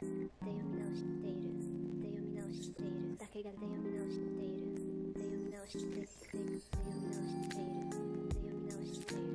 で読み直している。で読み直している。だけがで読み直している。で読み直している。で読み直している。で読み直している。で読み直している。で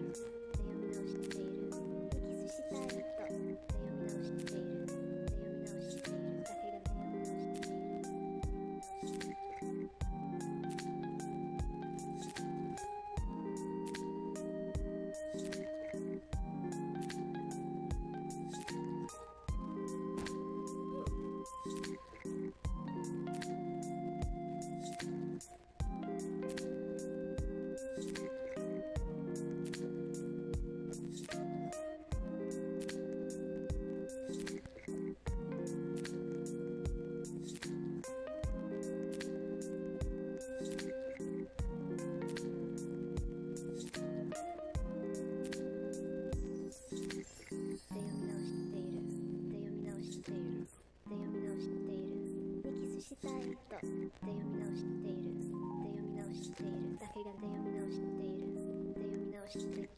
キスしたい人。で読み直している。で読み直している。だけがで読み直している。